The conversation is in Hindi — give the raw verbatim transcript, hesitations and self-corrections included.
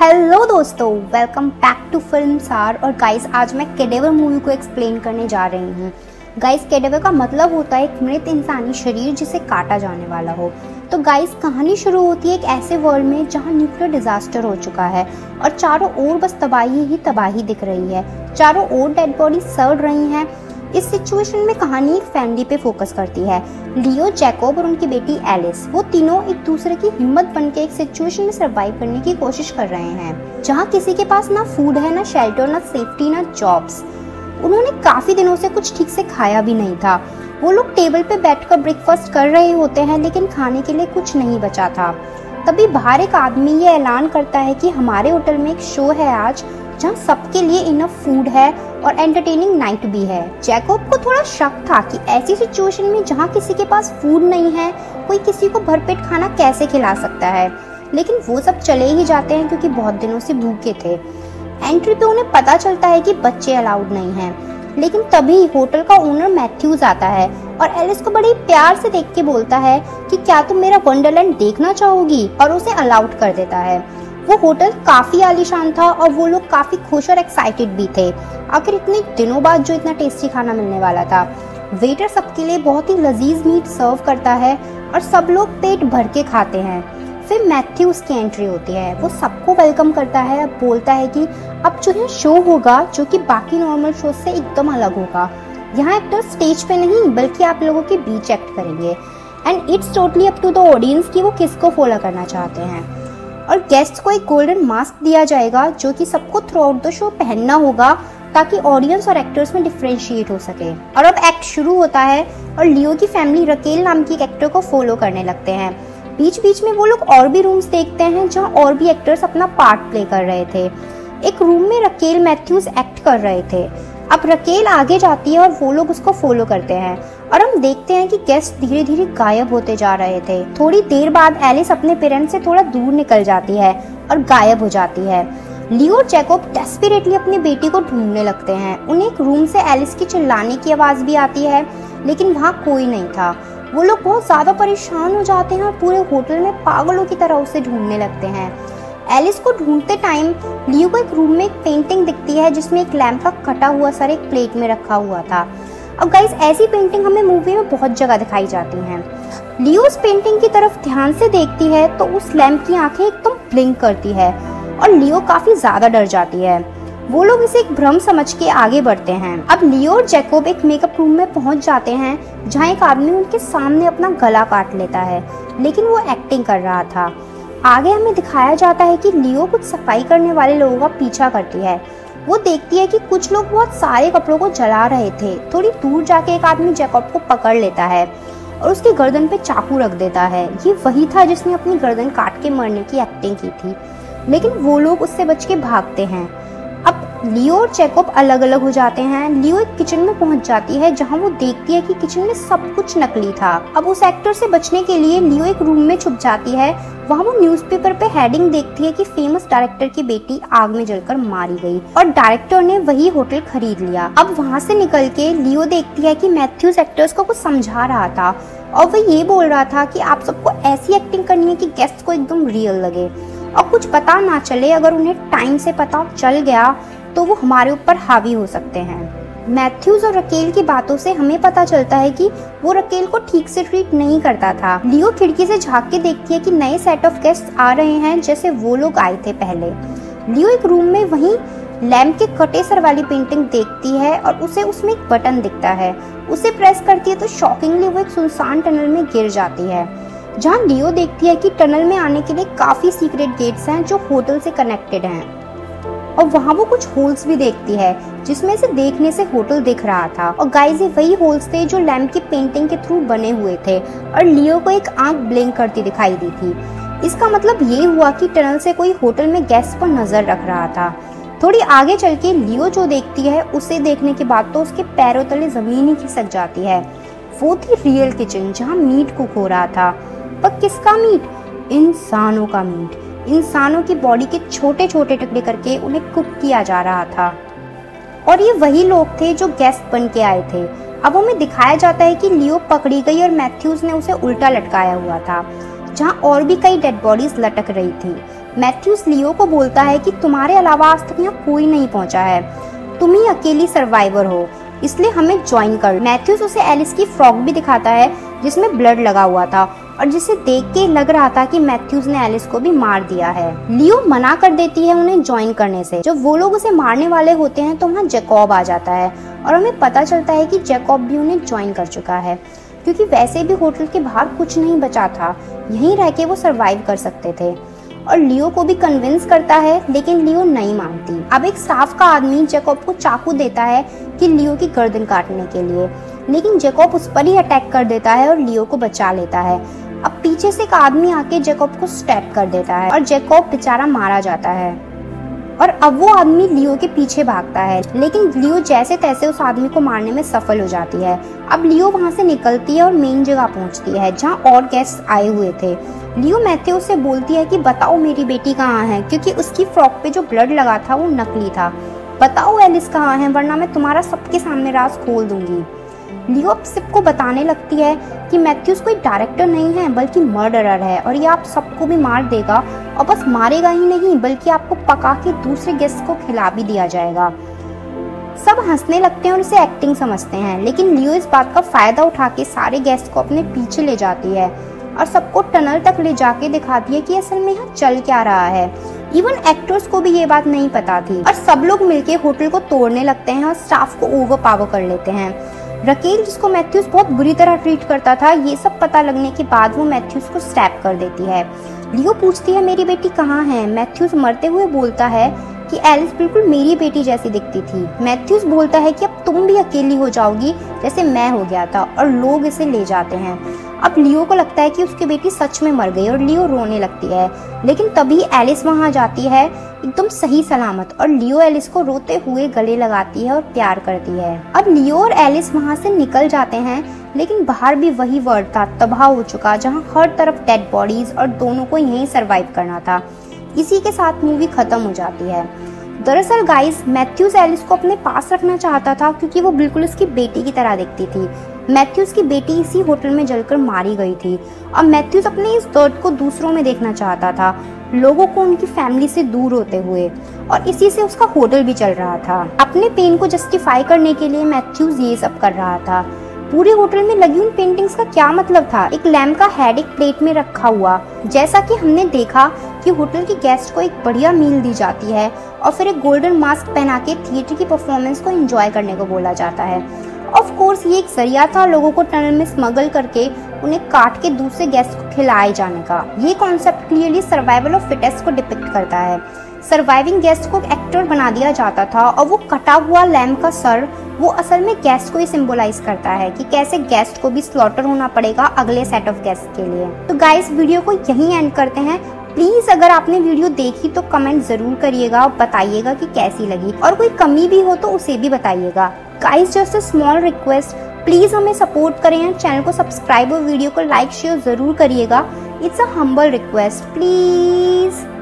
हेलो दोस्तों, वेलकम बैक टू फिल्म सार। और गाइस, आज मैं कैडेवर मूवी को एक्सप्लेन करने जा रही हूँ। गाइस, कैडेवर का मतलब होता है एक मृत इंसानी शरीर जिसे काटा जाने वाला हो। तो गाइस, कहानी शुरू होती है एक ऐसे वर्ल्ड में जहाँ न्यूक्लियर डिजास्टर हो चुका है और चारों ओर बस तबाही ही तबाही दिख रही है। चारों ओर डेड बॉडी सड़ रही हैं। इस सिचुएशन में कहानी एक फैमिली पे फोकस करती है। लियो, जैकब और उनकी बेटी एलिस, वो तीनों एक दूसरे की हिम्मत बनके एक सिचुएशन में सरवाइव करने की कोशिश कर रहे हैं जहां किसी के पास ना फूड है, ना शेल्टर, ना सेफ्टी, ना जॉब्स। उन्होंने काफी दिनों से कुछ ठीक से खाया भी नहीं था। वो लोग टेबल पे बैठकर ब्रेकफास्ट कर रहे होते हैं लेकिन खाने के लिए कुछ नहीं बचा था। तभी बाहर एक आदमी ये ऐलान करता है कि हमारे होटल में एक शो है आज जहाँ सबके लिए इनफ फूड है और एंटरटेनिंग नाइट भी है। जैकब को थोड़ा शक था कि ऐसी सिचुएशन में जहाँ किसी के पास फूड नहीं है, कोई किसी को भरपेट खाना कैसे खिला सकता है। लेकिन वो सब चले ही जाते हैं क्योंकि बहुत दिनों से भूखे थे। एंट्री पे उन्हें पता चलता है कि बच्चे अलाउड नहीं हैं। लेकिन तभी होटल का ओनर मैथ्यूज आता है और एलिस को बड़े प्यार से देख के बोलता है कि क्या तुम मेरा वंडरलैंड देखना चाहोगी, और उसे अलाउड कर देता है। वो होटल काफ़ी आलीशान था और वो लोग काफ़ी खुश और एक्साइटेड भी थे। आखिर इतने दिनों बाद जो इतना टेस्टी खाना मिलने वाला था। वेटर सबके लिए बहुत ही लजीज मीट सर्व करता है और सब लोग पेट भर के खाते हैं। फिर मैथ्यूज की एंट्री होती है। वो सबको वेलकम करता है और बोलता है कि अब जो है शो होगा जो कि बाकी नॉर्मल शो से एकदम अलग होगा। यहाँ एक्टर स्टेज पे नहीं बल्कि आप लोगों के बीच एक्ट करेंगे and it's totally up to the audience कि वो किसको फॉलो करना चाहते हैं। और गेस्ट को एक गोल्डन मास्क दिया जाएगा जो कि सबको थ्रू आउट द शो पहनना होगा ताकि ऑडियंस और एक्टर्स में डिफ्रेंशिएट हो सके। और अब एक्ट शुरू होता है और लियो की फैमिली रकेल नाम की एक एक्टर को फॉलो करने लगते हैं। बीच बीच में वो लोग और भी रूम्स देखते हैं जहां और भी एक्टर्स अपना पार्ट प्ले कर रहे थे। एक रूम में रकेल मैथ्यूज एक्ट कर रहे थे। अब रकेल आगे जाती है और वो लोग उसको फॉलो करते हैं और हम देखते हैं कि गेस्ट धीरे धीरे गायब होते जा रहे थे। थोड़ी देर बाद एलिस अपने पेरेंट्स से थोड़ा दूर निकल जाती है और गायब हो जाती है। लियो और जैकब डेस्परेटली अपनी बेटी को ढूंढने लगते हैं। उन्हें एक रूम से एलिस की चिल्लाने की आवाज़ भी आती है लेकिन वहाँ कोई नहीं था। वो लोग बहुत ज़्यादा परेशान हो जाते हैं और पूरे होटल में पागलों की तरह उसे ढूंढने लगते हैं। एलिस को ढूंढते टाइम लियो को एक रूम में एक पेंटिंग दिखती है जिसमें एक लैम्प का कटा हुआ सर एक प्लेट में रखा हुआ था। अब गाइस, ऐसी पेंटिंग हमें मूवी में बहुत जगह दिखाई जाती हैं। लियो उस पेंटिंग की तरफ ध्यान से देखती है तो उस लैम्प की आंखें एकदम ब्लिंक करती है और लियो काफ़ी ज़्यादा डर जाती है। वो लोग इसे एक भ्रम समझ के आगे बढ़ते हैं। अब लियो और जैकब एक मेकअप रूम में पहुंच जाते हैं जहाँ एक आदमी उनके सामने अपना गला काट लेता है लेकिन वो एक्टिंग कर रहा था। आगे हमें दिखाया जाता है कि लियो कुछ सफाई करने वाले लोगों का पीछा करती है। वो देखती है कि कुछ लोग बहुत सारे कपड़ों को जला रहे थे। थोड़ी दूर जाके एक आदमी जैकब को पकड़ लेता है और उसकी गर्दन पे चाकू रख देता है। ये वही था जिसने अपनी गर्दन काट के मरने की एक्टिंग की थी लेकिन वो लोग उससे बच के भागते हैं। अब लियो और जैकब अलग अलग हो जाते हैं। लियो एक किचन में पहुंच जाती है जहां वो देखती है कि किचन में सब कुछ नकली था। अब उस एक्टर से बचने के लिए लियो एक रूम में छुप जाती है। वहां वो न्यूज़पेपर पे हेडिंग देखती है कि फेमस डायरेक्टर की बेटी आग में जलकर मारी गई और डायरेक्टर ने वही होटल खरीद लिया। अब वहाँ से निकल के लियो देखती है कि मैथ्यूज एक्टर्स को कुछ समझा रहा था और वह ये बोल रहा था कि आप सबको ऐसी एक्टिंग करनी है कि गेस्ट को एकदम रियल लगे और कुछ पता ना चले। अगर उन्हें टाइम से पता चल गया तो वो हमारे ऊपर हावी हो सकते हैं। मैथ्यूज और रकेल की बातों से हमें पता चलता है कि वो रकेल को ठीक से ट्रीट नहीं करता था। लियो खिड़की से झांक के देखती है कि नए सेट ऑफ गेस्ट आ रहे हैं जैसे वो लोग आए थे पहले। लियो एक रूम में वहीं लैम्प के कटे सर वाली पेंटिंग देखती है और उसे उसमें एक बटन दिखता है। उसे प्रेस करती है तो शॉकिंगली वो एक सुनसान टनल में गिर जाती है जहाँ लियो देखती है कि टनल में आने के लिए काफ़ी सीक्रेट गेट्स हैं जो होटल से कनेक्टेड हैं और वहाँ वो कुछ होल्स भी देखती है जिसमें से देखने से होटल दिख रहा था। और गाइस, ये वही होल्स थे जो लैम्प की पेंटिंग के थ्रू बने हुए थे और लियो को एक आंख ब्लिंक करती दिखाई दी थी। इसका मतलब ये हुआ कि टनल से कोई होटल में गेस्ट पर नज़र रख रहा था। थोड़ी आगे चल के लियो जो देखती है उसे देखने के बाद तो उसके पैरों तले ज़मीन ही खिसक जाती है। वो थी रियल किचन जहाँ मीट कुक हो रहा था। पर किसका मीट? इंसानों का मीट। इंसानों की बॉडी के छोटे छोटे टुकड़े करके उन्हें कुक किया जा रहा था और ये वही लोग थे जो गेस्ट बन के आए थे। अब हमें दिखाया जाता है कि लियो पकड़ी गई और मैथ्यूज ने उसे उल्टा लटकाया हुआ था जहाँ और भी कई डेड बॉडीज लटक रही थी। मैथ्यूस लियो को बोलता है कि तुम्हारे अलावा आज तक यहाँ कोई नहीं पहुँचा है, तुम ही अकेली सर्वाइवर हो, इसलिए हमें ज्वाइन कर। मैथ्यूस उसे एलिस की फ्रॉक भी दिखाता है जिसमें ब्लड लगा हुआ था और जिसे देख के लग रहा था कि मैथ्यूस ने एलिस को भी मार दिया है। लियो मना कर देती है उन्हें ज्वाइन करने से। जब वो लोग उसे मारने वाले होते हैं तो वहाँ जैकब आ जाता है और हमें पता चलता है कि जैकब भी उन्हें ज्वाइन कर चुका है, क्योंकि वैसे भी होटल के बाहर कुछ नहीं बचा था, यहीं रह के वो सर्वाइव कर सकते थे। और लियो को भी कन्विंस करता है, लेकिन लियो नहीं मानती। अब एक स्टाफ का आदमी जैकब को चाकू देता है कि लियो की गर्दन काटने के लिए, लेकिन जैकब उस पर ही अटैक कर देता है और लियो को बचा लेता है। अब पीछे से एक आदमी आके जैकब को स्टैप कर देता है और जैकब बेचारा मारा जाता है। और अब वो आदमी लियो के पीछे भागता है, लेकिन लियो जैसे तैसे उस आदमी को मारने में सफल हो जाती है। अब लियो वहाँ से निकलती है और मेन जगह पहुँचती है जहाँ और गेस्ट आए हुए थे। लियो मैथ्यूस से बोलती है कि बताओ मेरी बेटी कहाँ है, क्योंकि उसकी फ्रॉक पे जो ब्लड लगा था वो नकली था। बताओ एलिस कहाँ है, वरना मैं तुम्हारा सबके सामने राज खोल दूंगी। लियो अब सबको बताने लगती है कि मैथ्यूस कोई डायरेक्टर नहीं है बल्कि मर्डरर है, और ये आप सबको भी मार देगा, और बस मारेगा ही नहीं बल्कि आपको पका के दूसरे गेस्ट को खिला भी दिया जाएगा। सब हंसने लगते हैं और इसे एक्टिंग समझते हैं, लेकिन लियो इस बात का फायदा उठा के सारे गेस्ट को अपने पीछे ले जाती है और सबको टनल तक ले जाके दिखाती है कि असल में यहाँ चल क्या रहा है। इवन एक्टर्स को भी ये बात नहीं पता थी। और सब लोग मिलके होटल को तोड़ने लगते हैं और स्टाफ को ओवर पावर कर लेते हैं। रकेल, जिसको मैथ्यूस बहुत बुरी तरह ट्रीट करता था, ये सब पता लगने के बाद वो मैथ्यूस को स्टैप कर देती है। लियो पूछती है मेरी बेटी कहाँ है। मैथ्यूस मरते हुए बोलता है कि एलिस बिल्कुल मेरी बेटी जैसी दिखती थी। मैथ्यूस बोलता है कि अब तुम भी अकेली हो जाओगी जैसे मैं हो गया था, और लोग इसे ले जाते हैं। अब लियो को लगता है कि उसकी बेटी सच में मर गई और लियो रोने लगती है, लेकिन तभी एलिस वहाँ जाती है एकदम सही सलामत, और लियो एलिस को रोते हुए गले लगाती है और प्यार करती है। अब लियो और एलिस वहाँ से निकल जाते हैं, लेकिन बाहर भी वही वर्ड था, तबाह हो चुका, जहाँ हर तरफ डेड बॉडीज और दोनों को यहीं सर्वाइव करना था। इसी के साथ मूवी खत्म हो जाती है। दरअसल गाइस, मैथ्यूस एलिस को अपने पास रखना चाहता था क्योंकि वो बिल्कुल उसकी बेटी की तरह दिखती थी। मैथ्यूस की बेटी इसी होटल में जलकर मारी गई थी। अब मैथ्यूस अपने इस दर्द को दूसरों में देखना चाहता था, लोगों को उनकी फैमिली से दूर होते हुए, और इसी से उसका होटल भी चल रहा था। अपने पेन को जस्टिफाई करने के लिए मैथ्यूस ये सब कर रहा था। पूरे होटल में लगी उन पेंटिंग्स का क्या मतलब था? एक लैम्प का हेड एक प्लेट में रखा हुआ। जैसा कि हमने देखा कि होटल के गेस्ट को एक बढ़िया मील दी जाती है और फिर एक गोल्डन मास्क पहना के थिएटर की परफॉर्मेंस को एंजॉय करने को बोला जाता है। ऑफ कोर्स ये एक जरिया था लोगों को टनल में स्मगल करके उन्हें काट के दूसरे गेस्ट को खिलाए जाने का। ये concept clearly survival of fittest को डिपिक्ट करता है। सर्वाइविंग गेस्ट को एक्टर बना दिया जाता था, और वो कटा हुआ लैम्प का सर वो असल में गेस्ट को ही सिंबलाइज करता है कि कैसे गेस्ट को भी स्लॉटर होना पड़ेगा अगले सेट ऑफ गेस्ट के लिए। तो गाइस, वीडियो को यहीं एंड करते हैं। प्लीज अगर आपने वीडियो देखी तो कमेंट जरूर करिएगा और बताइएगा कि कैसी लगी, और कोई कमी भी हो तो उसे भी बताइएगा। Guys, just a small request, please हमें सपोर्ट करें, चैनल को सब्सक्राइब और वीडियो को लाइक शेयर जरूर करिएगा। It's a humble request please.